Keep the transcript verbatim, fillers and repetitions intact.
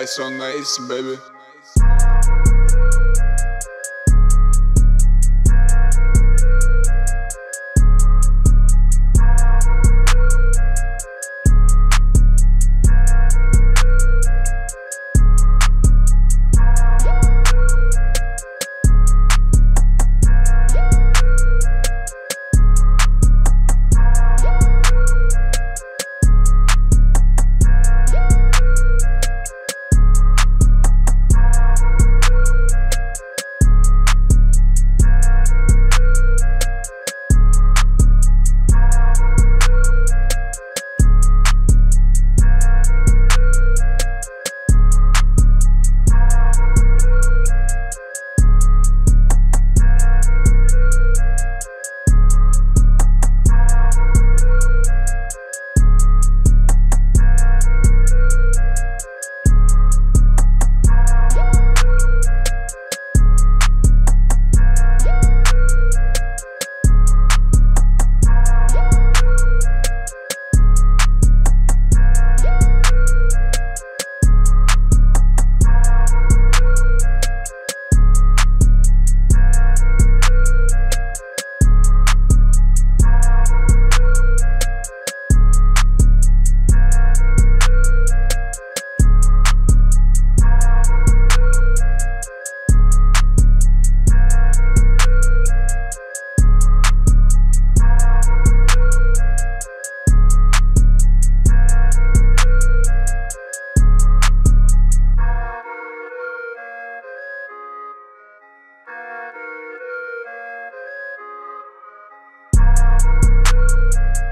ice on ice, baby. We'll be right back.